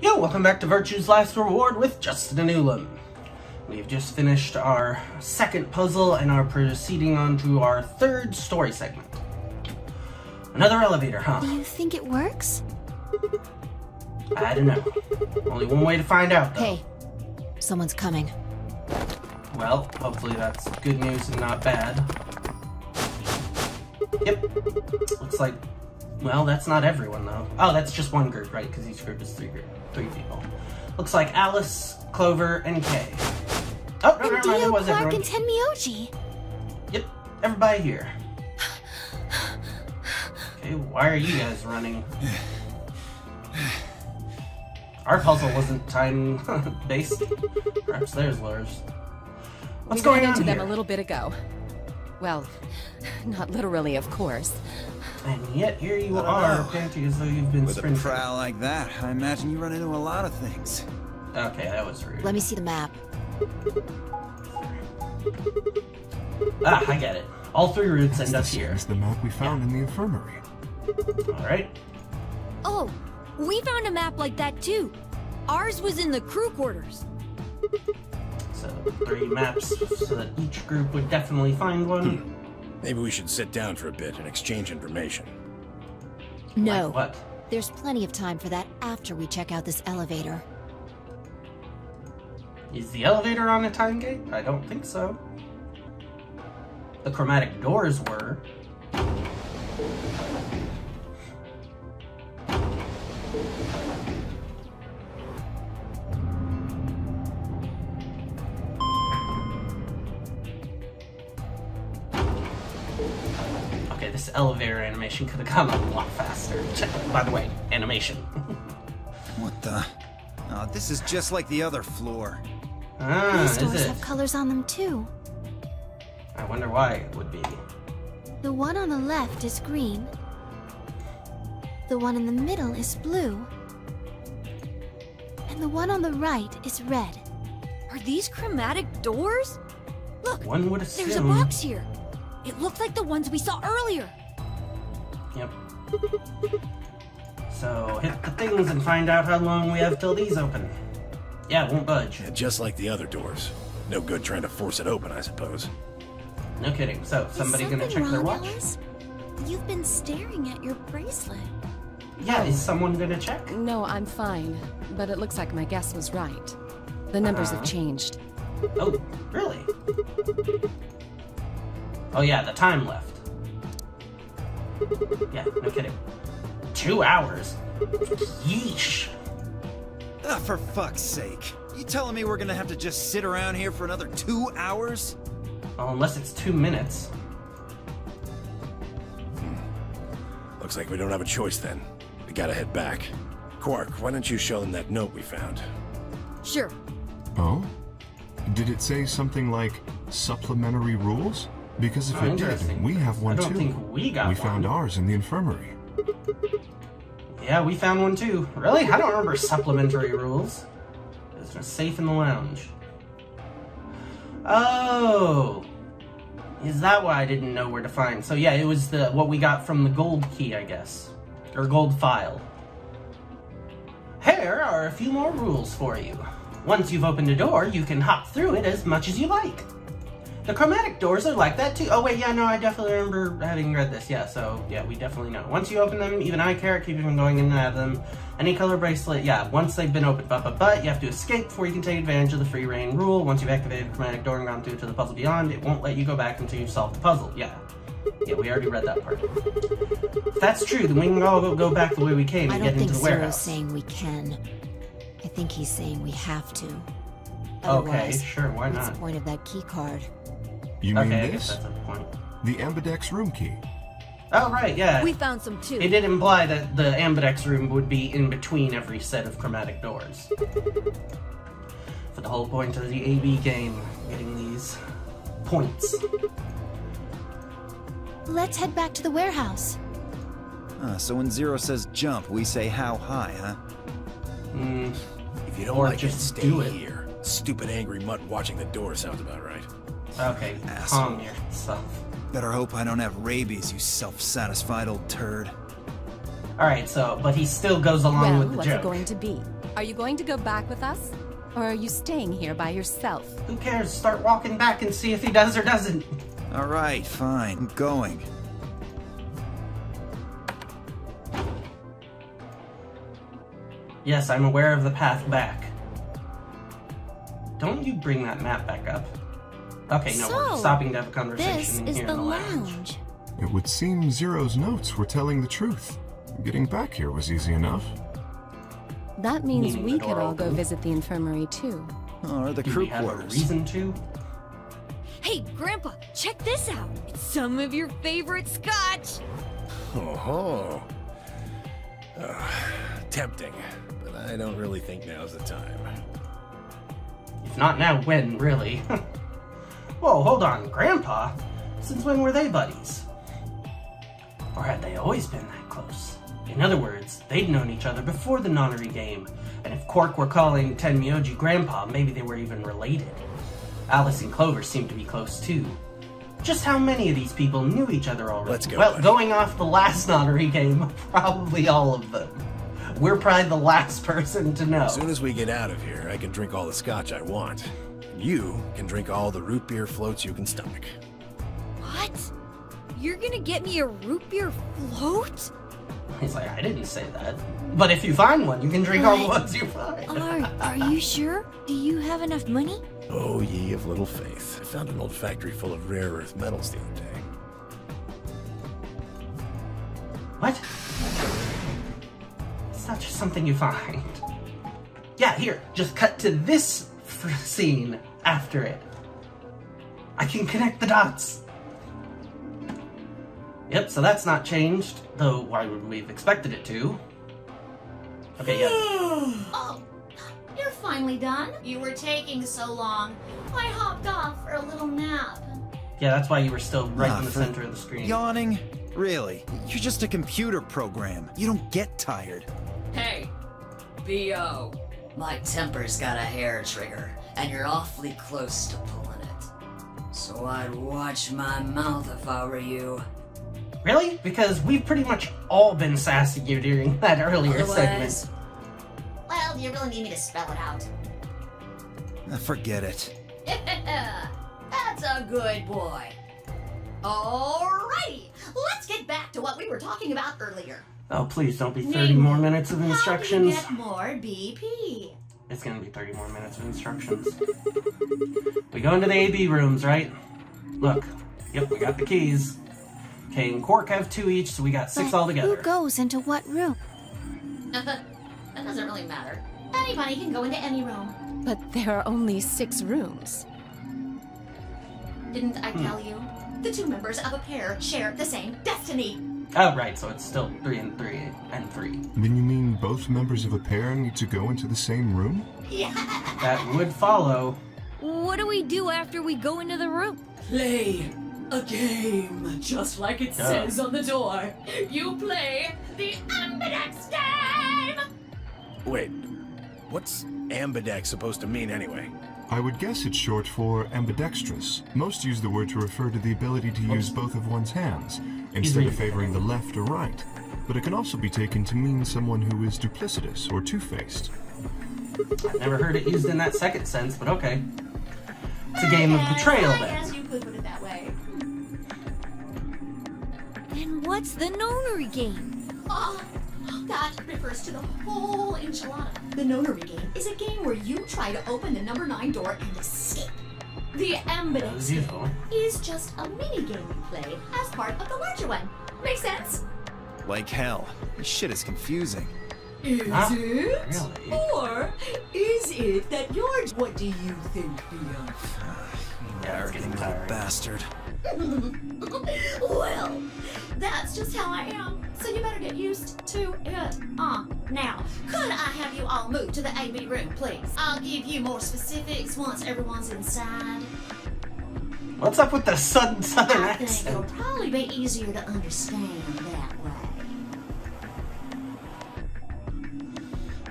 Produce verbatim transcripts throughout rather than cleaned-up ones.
Yo, welcome back to Virtue's Last Reward with Justin Enulam. We've just finished our second puzzle and are proceeding on to our third story segment. Another elevator, huh? Do you think it works? I don't know. Only one way to find out, though. Hey, someone's coming. Well, hopefully that's good news and not bad. Yep. Looks like... Well, that's not everyone, though. Oh, that's just one group, right? Because each group is three group, three people. Looks like Alice, Clover, and Kay. Oh, no, no, no, it was everyone. And Dio, Clark, and Tenmyoji. Yep, everybody here. Okay, why are you guys running? Our puzzle wasn't time-based. Perhaps theirs was. What's going on here? We ran into them a little bit ago. Well, not literally, of course. And yet here you are, apparently, as though you've been sprinting. With a prowl like that, I imagine you run into a lot of things. Okay, that was rude. Let me see the map. Ah, I get it. All three routes end up here. It's the map we found yeah. in the infirmary. All right. Oh, we found a map like that too. Ours was in the crew quarters. So three maps, so that each group would definitely find one. Hmm. Maybe we should sit down for a bit and exchange information. No. Like what? There's plenty of time for that after we check out this elevator. Is the elevator on a time gate? I don't think so. The chromatic doors were. This elevator animation could have gone a lot faster. By the way, animation. What the? Oh, this is just like the other floor. Ah, These doors is it? have colors on them too. I wonder why it would be. The one on the left is green. The one in the middle is blue. And the one on the right is red. Are these chromatic doors? Look, one would assume... there's a box here. It looked like the ones we saw earlier. Yep. So hit the things and find out how long we have till these open. Yeah, it won't budge. Yeah, just like the other doors. No good trying to force it open, I suppose. No kidding. So somebody gonna check wrong, their watch? Alice? You've been staring at your bracelet. Yeah, is someone gonna check? No, I'm fine. But it looks like my guess was right. The numbers uh-huh. have changed. Oh, really? Oh yeah, the time left. Yeah, no kidding. Two hours? Yeesh. Oh, for fuck's sake. You telling me we're gonna have to just sit around here for another two hours? Well, unless it's two minutes. Hmm. Looks like we don't have a choice then. We gotta head back. Quark, why don't you show them that note we found? Sure. Oh? Did it say something like supplementary rules? Because if oh, it did, we have one too. I don't too. think we got we one. We found ours in the infirmary. Yeah, we found one too. Really? I don't remember supplementary rules. It's just safe in the lounge. Oh! Is that why I didn't know where to find? So yeah, it was the what we got from the gold key, I guess. Or gold file. Here are a few more rules for you. Once you've opened a door, you can hop through it as much as you like. The chromatic doors are like that too. Oh wait, yeah, no, I definitely remember having read this. Yeah, so yeah, we definitely know. Once you open them, even I care, keep them going in and out of them. Any color bracelet, yeah, once they've been opened, but, but, but, you have to escape before you can take advantage of the free reign rule. Once you've activated the chromatic door and gone through to the puzzle beyond, it won't let you go back until you've solved the puzzle. Yeah. Yeah, we already read that part. If that's true, then we can all go back the way we came and get into the warehouse. I don't think Zero's saying we can. I think he's saying we have to. Otherwise, okay, sure, why not? What's the point of that key card? You mean okay, this? That's a point. The Ambidex room key. Oh, right, yeah. We found some too. It did imply that the Ambidex room would be in between every set of chromatic doors. For the whole point of the A B game, getting these points. Let's head back to the warehouse. Ah, so when Zero says jump, we say how high, huh? Mm. If you don't or like just it, stay do it. here. Stupid angry mutt watching the door sounds about right. Okay, asshole. Calm yourself. Better hope I don't have rabies, you self-satisfied old turd. All right, so, but he still goes along well, with the what's joke. It going to be? Are you going to go back with us? Or are you staying here by yourself? Who cares? Start walking back and see if he does or doesn't. All right, fine. I'm going. Yes, I'm aware of the path back. Don't you bring that map back up. Okay, no, so, we're stopping to have a conversation in here in the lounge. lounge. It would seem Zero's notes were telling the truth. Getting back here was easy enough. That means Meaning we could all open. go visit the infirmary too. Or the Do crew we have quarters. A reason to? Hey, Grandpa, check this out. It's some of your favorite scotch. Oh, oh. Uh, tempting. I don't really think now's the time. If not now, when, really? Whoa, hold on, Grandpa? Since when were they buddies? Or had they always been that close? In other words, they'd known each other before the Nonary game, and if Quark were calling Tenmyoji Grandpa, maybe they were even related. Alice and Clover seemed to be close too. Just how many of these people knew each other already? Let's go, well, buddy. Going off the last Nonary game, probably all of them. We're probably the last person to know. As soon as we get out of here, I can drink all the scotch I want. You can drink all the root beer floats you can stomach. What? You're gonna get me a root beer float? He's like, I didn't say that. But if you find one, you can drink what? all the ones you find. Are, are you sure? Do you have enough money? Oh, ye of little faith. I found an old factory full of rare earth metals the other day. What? Not just something you find. Yeah, here, just cut to this f scene after it. I can connect the dots. Yep, so that's not changed, though why would we have expected it to? Okay, yeah. Oh, you're finally done. You were taking so long. I hopped off for a little nap. Yeah, that's why you were still right nah, in the center of the screen. Yawning? Really? You're just a computer program. You don't get tired. Hey, B O My temper's got a hair trigger, and you're awfully close to pulling it. So I'd watch my mouth if I were you. Really? Because we've pretty much all been sassing you during that earlier Otherwise, segment. Well, do you really need me to spell it out? Forget it. That's a good boy. Alrighty, let's get back to what we were talking about earlier. Oh, please don't be thirty Name more minutes of instructions. How do you get more B P? It's gonna be thirty more minutes of instructions. We go into the A B rooms, right? Look, yep, we got the keys. Kay and Quark have two each, so we got six but altogether. Who goes into what room? That doesn't really matter. Anybody can go into any room. But there are only six rooms. Didn't I tell hmm. you? The two members of a pair share the same destiny. Oh, right, so it's still three and three and three. Then you mean both members of a pair need to go into the same room? Yeah. That would follow. What do we do after we go into the room? Play a game, just like it oh. says on the door. You play the Ambidex game! Wait, what's Ambidex supposed to mean anyway? I would guess it's short for ambidextrous. Most use the word to refer to the ability to use both of one's hands, instead of favoring the left or right. But it can also be taken to mean someone who is duplicitous or two-faced. I've never heard it used in that second sense, but okay. It's a game of betrayal, then. I guess you could put it that way. Then what's the Nonary game? Oh. That refers to the whole enchilada. The Nonary game is a game where you try to open the number nine door and escape. The Ambidex game is just a mini-game we play as part of the larger one. Make sense? Like hell. This shit is confusing. Is ah, it? Really? Or is it that you're... What do you think, Beyond? Yeah, it's getting tired. Bastard. Well, that's just how I am. So you better get used to it. Uh, now, could I have you all move to the A B room, please? I'll give you more specifics once everyone's inside. What's up with the sudden southern I accent? I think it'll probably be easier to understand that way.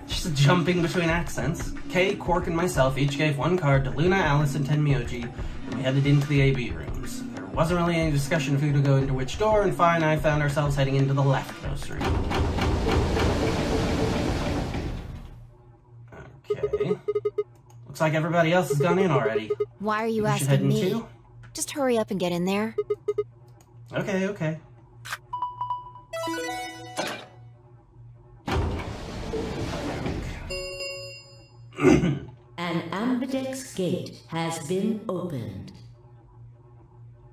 Just jumping between accents. Kay, Quark, and myself each gave one card to Luna, Alice, and Tenmyoji, and we headed into the A B rooms. Wasn't really any discussion of who to go into which door, and Fi and I found ourselves heading into the leftmost room. Okay. Looks like everybody else has gone in already. Why are you Maybe asking me? Too? Just hurry up and get in there. Okay, okay. An Ambidex gate has been opened.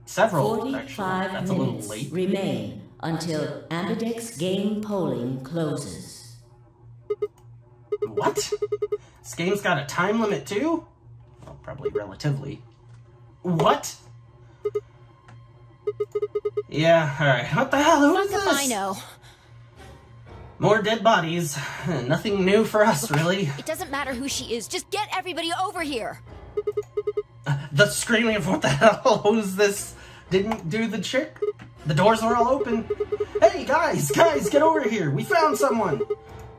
Several, forty-five That's minutes a little late. Remain until Ambidex game polling closes. What? This game's got a time limit too? Well, probably relatively. What? Yeah, alright. What the hell? Who is this? I know. More dead bodies. Nothing new for us, really. It doesn't matter who she is. Just get everybody over here. The screaming of what the hell was this didn't do the trick. The doors are all open. Hey, guys, guys, get over here. We found someone.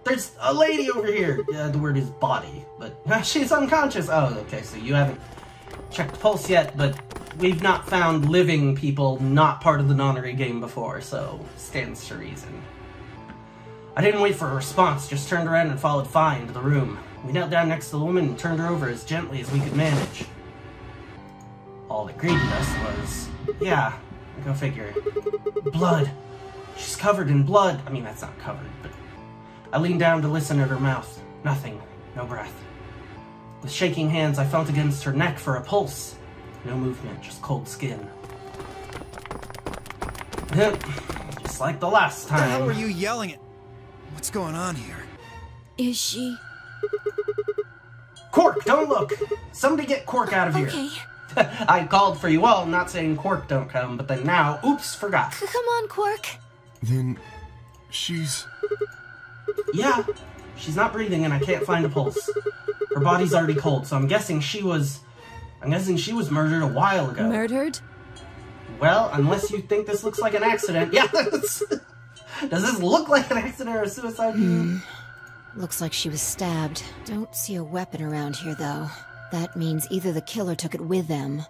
There's a lady over here. Yeah, the word is body, but she's unconscious. Oh, okay, so you haven't checked the pulse yet, but we've not found living people not part of the Nonary game before, so stands to reason. I didn't wait for a response, just turned around and followed Fi into the room. We knelt down next to the woman and turned her over as gently as we could manage. All that greeted us was, yeah, go figure. Blood. She's covered in blood. I mean, that's not covered, but... I leaned down to listen at her mouth. Nothing. No breath. With shaking hands, I felt against her neck for a pulse. No movement, just cold skin. Just like the last time. What the hell were you yelling at? What's going on here? Is she... Quark, don't look! Somebody get Quark out of here. Okay. I called for you all, not saying Quark don't come, but then now, oops, forgot. C come on, Quark. Then... she's... Yeah, she's not breathing and I can't find a pulse. Her body's already cold, so I'm guessing she was... I'm guessing she was murdered a while ago. Murdered? Well, unless you think this looks like an accident. Yeah, that's... Does this look like an accident or a suicide? Hmm. Looks like she was stabbed. Don't see a weapon around here, though. That means either the killer took it with them,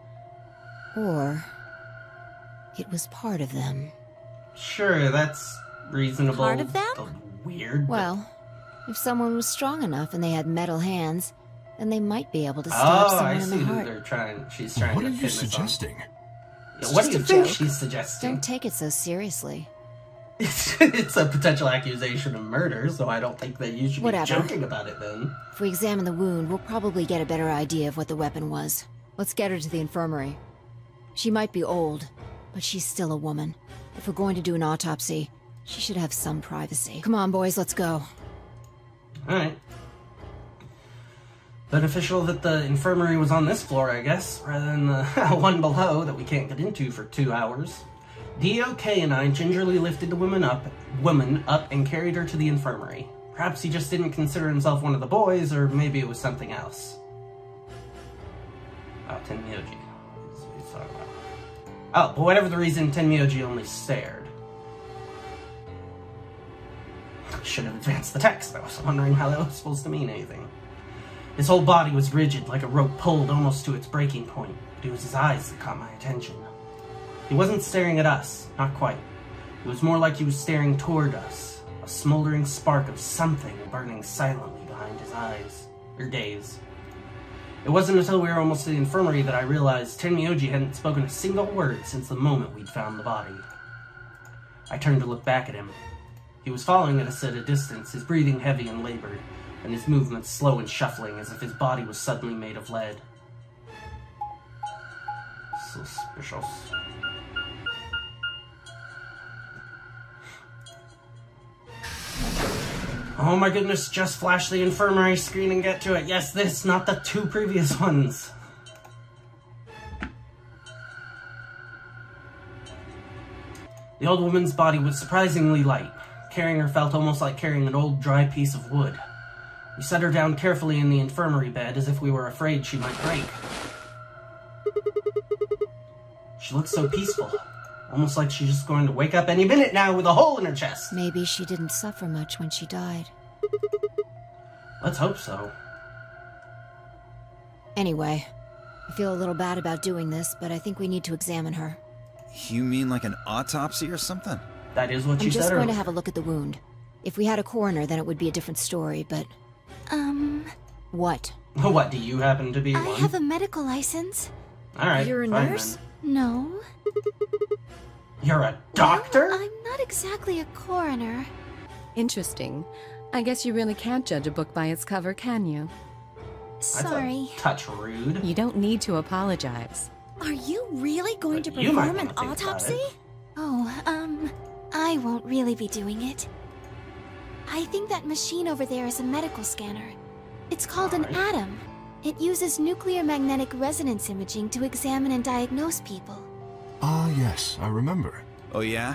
or it was part of them. Sure, that's reasonable. Part of them? Weird. Well, if someone was strong enough and they had metal hands, then they might be able to stab oh, someone I in the heart. Oh, I see they're trying. She's trying what to. What are you suggesting? Yeah, what do you think joke. she's suggesting? Don't take it so seriously. It's a potential accusation of murder, so I don't think that you should Whatever. be joking about it then. If we examine the wound, we'll probably get a better idea of what the weapon was. Let's get her to the infirmary. She might be old, but she's still a woman. If we're going to do an autopsy, she should have some privacy. Come on, boys, let's go. Alright. Beneficial that the infirmary was on this floor, I guess, rather than the one below that we can't get into for two hours. D O K and I gingerly lifted the woman up, woman up and carried her to the infirmary. Perhaps he just didn't consider himself one of the boys, or maybe it was something else. Oh, Tenmyoji. Oh, but whatever the reason, Tenmyoji only stared. Should have advanced the text. I was wondering how that was supposed to mean anything. His whole body was rigid, like a rope pulled almost to its breaking point. But it was his eyes that caught my attention. He wasn't staring at us, not quite. It was more like he was staring toward us, a smoldering spark of something burning silently behind his eyes, or gaze. It wasn't until we were almost to the infirmary that I realized Tenmyoji hadn't spoken a single word since the moment we'd found the body. I turned to look back at him. He was following us at a distance, his breathing heavy and labored, and his movements slow and shuffling as if his body was suddenly made of lead. Suspicious. Oh my goodness, just flash the infirmary screen and get to it. Yes, this, not the two previous ones. The old woman's body was surprisingly light. Carrying her felt almost like carrying an old dry piece of wood. We set her down carefully in the infirmary bed as if we were afraid she might break. She looked so peaceful. Almost like she's just going to wake up any minute now with a hole in her chest. Maybe she didn't suffer much when she died. Let's hope so. Anyway, I feel a little bad about doing this, but I think we need to examine her. You mean like an autopsy or something? That is what she said earlier. I'm just going to have a look at the wound. If we had a coroner, then it would be a different story, but... Um... What? What, do you happen to be I one? I have a medical license. Alright, You're a fine nurse? Then. No. You're a doctor? Well, I'm not exactly a coroner. Interesting. I guess you really can't judge a book by its cover, can you? Sorry. That's a touch rude. You don't need to apologize. Are you really going but to perform an autopsy? Oh, um, I won't really be doing it. I think that machine over there is a medical scanner. It's called an Atom. It uses nuclear magnetic resonance imaging to examine and diagnose people. Ah, yes, I remember. Oh, yeah?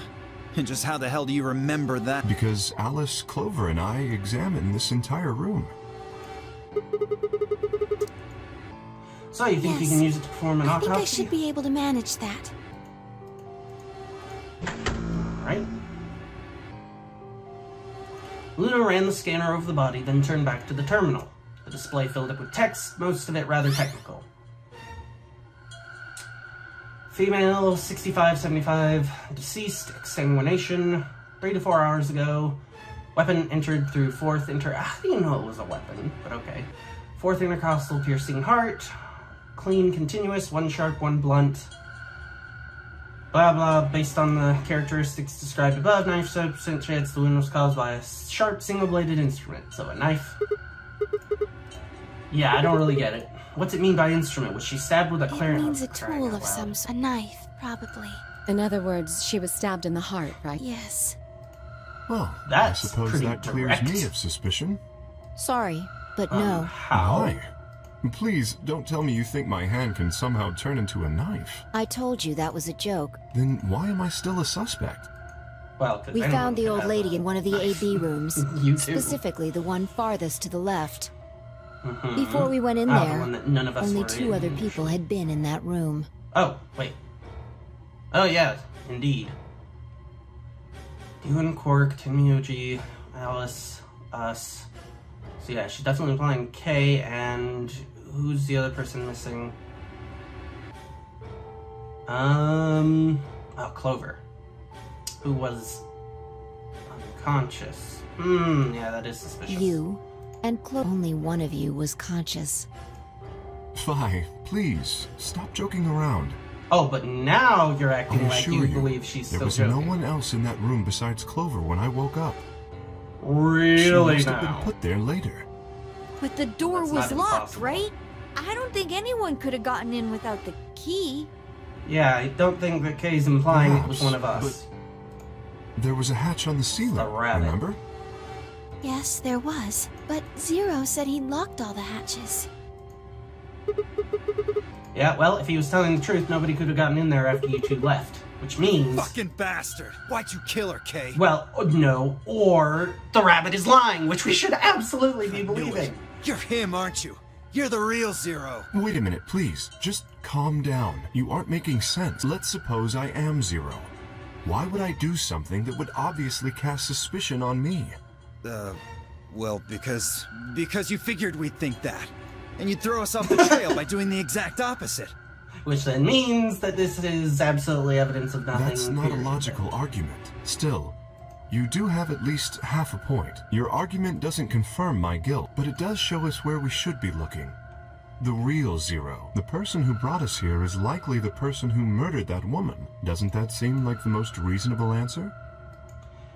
And just how the hell do you remember that? Because Alice, Clover, and I examined this entire room. So you think yes. you can use it to perform an I autopsy? I think I should be able to manage that. Right. Ludo ran the scanner over the body, then turned back to the terminal. The display filled up with text, most of it rather technical. Female, sixty-five seventy-five, deceased, exsanguination, three to four hours ago. Weapon entered through fourth inter- I didn't know it was a weapon, but okay. Fourth intercostal piercing heart, clean continuous, one sharp, one blunt. Blah blah, based on the characteristics described above, ninety-seven percent chance the wound was caused by a sharp single-bladed instrument, so a knife. Yeah, I don't really get it. What's it mean by instrument? Was she stabbed with a clarinet? It means a tool of some sort. A knife, probably. In other words, she was stabbed in the heart, right? Yes. Well, that's I suppose that direct. Clears me of suspicion. Sorry, but um, no. How? Why? Please, don't tell me you think my hand can somehow turn into a knife. I told you that was a joke. Then why am I still a suspect? Well, we found the old lady in one of the knife. A B rooms. You specifically the one farthest to the left. Mm-hmm. Before we went in oh, there, the none of us only two in. Other people had been in that room. Oh, wait. Oh, yeah, indeed. You and Quark, Timioji, Alice, us. So yeah, she's definitely playing K, and who's the other person missing? Um, oh, Clover. Who was unconscious. Hmm, yeah, that is suspicious. You. And Clo- only one of you was conscious. Fi, please, stop joking around. Oh, but now you're acting like you believe she's still joking. There was no one else in that room besides Clover when I woke up. Really now? She must have been put there later. But the door was locked, right? I don't think anyone could have gotten in without the key. Yeah, I don't think that Kay's implying it was one of us. But there was a hatch on the ceiling, remember? Yes, there was, but Zero said he locked all the hatches. Yeah, well, if he was telling the truth, nobody could have gotten in there after you two left, which means... Fucking bastard! Why'd you kill her, Kay? Well, no, or the rabbit is lying, which we should absolutely be believing. You're him, aren't you? You're the real Zero. Wait a minute, please. Just calm down. You aren't making sense. Let's suppose I am Zero. Why would I do something that would obviously cast suspicion on me? Uh, well, because... Because you figured we'd think that. And you'd throw us off the trail by doing the exact opposite. Which then means that this is absolutely evidence of nothing. That's not a logical argument. Still, you do have at least half a point. Your argument doesn't confirm my guilt, but it does show us where we should be looking. The real Zero. The person who brought us here is likely the person who murdered that woman. Doesn't that seem like the most reasonable answer?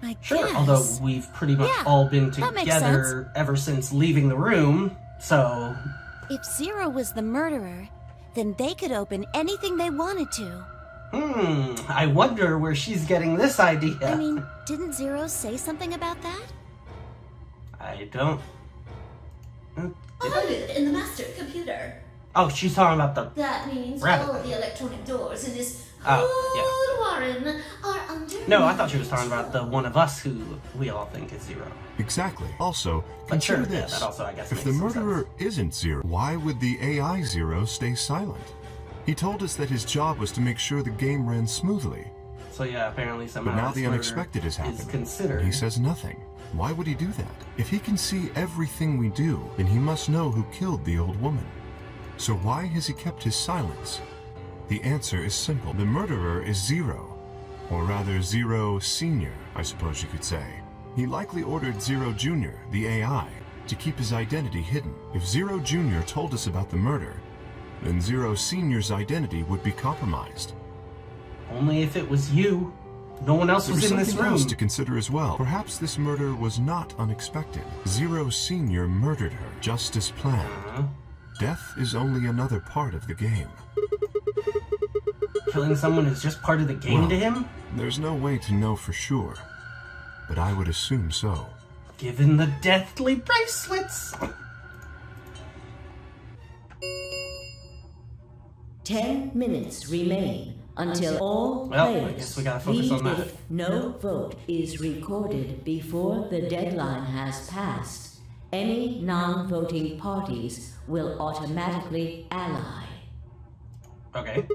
I sure, guess. Although we've pretty much yeah, all been together ever since leaving the room, so... If Zero was the murderer, then they could open anything they wanted to. Hmm, I wonder where she's getting this idea. I mean, didn't Zero say something about that? I don't... Loaded in the master computer. Oh, she's talking about the That means rabbit. All the electronic doors in this whole oh, yeah. Warren are under... No, I thought she was talking about the one of us who we all think is Zero. Exactly. Also, but consider sure, this. Yeah, that also, I guess, if the murderer sense. Isn't Zero, why would the A I Zero stay silent? He told us that his job was to make sure the game ran smoothly. So yeah, apparently somehow... But now the unexpected is happening. Is considered. He says nothing. Why would he do that? If he can see everything we do, then he must know who killed the old woman. So why has he kept his silence? The answer is simple. The murderer is Zero, or rather Zero Senior, I suppose you could say. He likely ordered Zero Junior, the A I, to keep his identity hidden. If Zero Junior told us about the murder, then Zero Senior's identity would be compromised. Only if it was you. No one else was in this room. There's something else to consider as well. Perhaps this murder was not unexpected. Zero Senior murdered her. Justice planned. Uh-huh. Death is only another part of the game. Killing someone is just part of the game well, to him? There's no way to know for sure, but I would assume so. Given the deathly bracelets! Ten minutes remain until all well, players I guess we gotta focus on that. If no vote is recorded before the deadline has passed, any non-voting parties will automatically ally. Okay.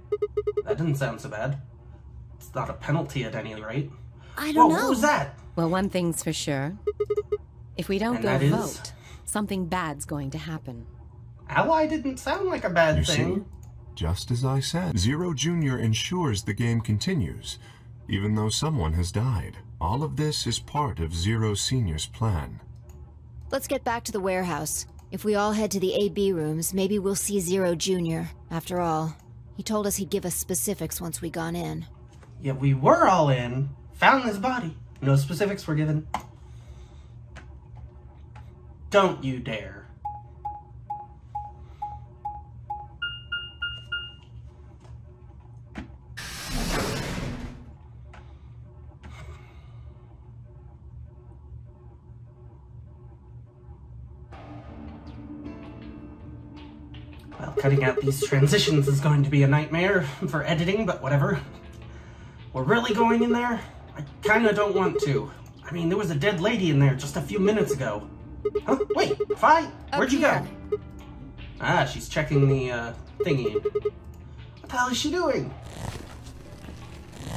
That didn't sound so bad. It's not a penalty at any rate. I don't Whoa, know. What was that? Well, one thing's for sure. If we don't and go vote, is... something bad's going to happen. Ally didn't sound like a bad you thing. See? Just as I said, Zero Junior ensures the game continues, even though someone has died. All of this is part of Zero Senior's plan. Let's get back to the warehouse. If we all head to the A B rooms, maybe we'll see Zero Junior. After all, he told us he'd give us specifics once we got in. Yeah, we were all in. Found his body. No specifics were given. Don't you dare. Well, cutting out these transitions is going to be a nightmare for editing, but whatever. We're really going in there? I kinda don't want to. I mean, there was a dead lady in there just a few minutes ago. Huh? Wait, Fi? Where'd you go? Ah, she's checking the, uh, thingy. What the hell is she doing?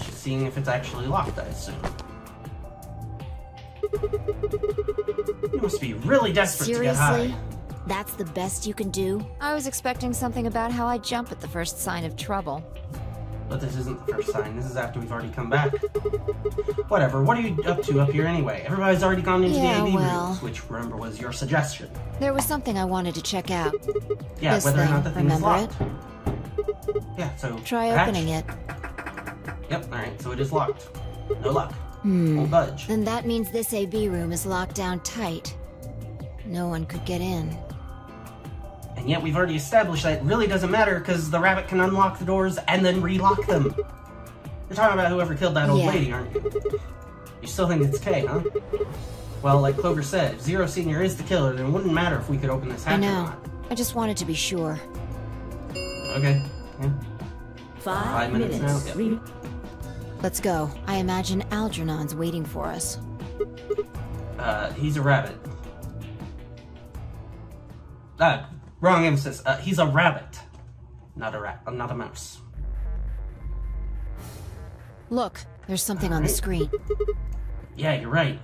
She's seeing if it's actually locked, I assume. You must be really desperate Seriously? to get high. That's the best you can do? I was expecting something about how I jump at the first sign of trouble. But this isn't the first sign. This is after we've already come back. Whatever, what are you up to up here anyway? Everybody's already gone into yeah, the A B well, rooms, which, remember, was your suggestion. There was something I wanted to check out. Yeah, this whether thing, or not the thing is locked. It? Yeah, so... Try patch. opening it. Yep, alright, so it is locked. No luck. Hmm. Won't budge. Then that means this A B room is locked down tight. No one could get in. And yet we've already established that it really doesn't matter because the rabbit can unlock the doors and then relock them. You're talking about whoever killed that old yeah. lady, aren't you? You still think it's Kay, huh? Well, like Clover said, if Zero Senior is the killer, then it wouldn't matter if we could open this hatch I know. or not. I just wanted to be sure. Okay. Yeah. Five, Five minutes, minutes now. Yep. Let's go. I imagine Algernon's waiting for us. Uh, he's a rabbit. Ah. Wrong emphasis. Uh, he's a rabbit, not a rat, uh, not a mouse. Look, there's something right. on the screen. Yeah, you're right.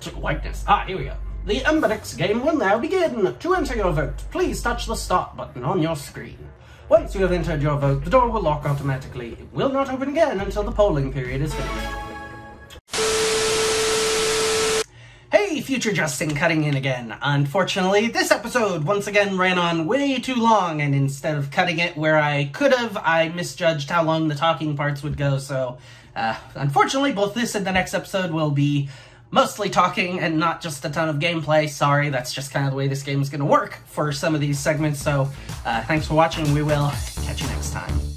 Check whiteness. Ah, here we go. The Ambidex game will now begin. To enter your vote, please touch the start button on your screen. Once you have entered your vote, the door will lock automatically. It will not open again until the polling period is finished. Hey, future Justin cutting in again. Unfortunately, this episode once again ran on way too long, and instead of cutting it where I could have, I misjudged how long the talking parts would go, so uh, unfortunately both this and the next episode will be mostly talking and not just a ton of gameplay. Sorry, that's just kind of the way this game is going to work for some of these segments, so uh, thanks for watching. We will catch you next time.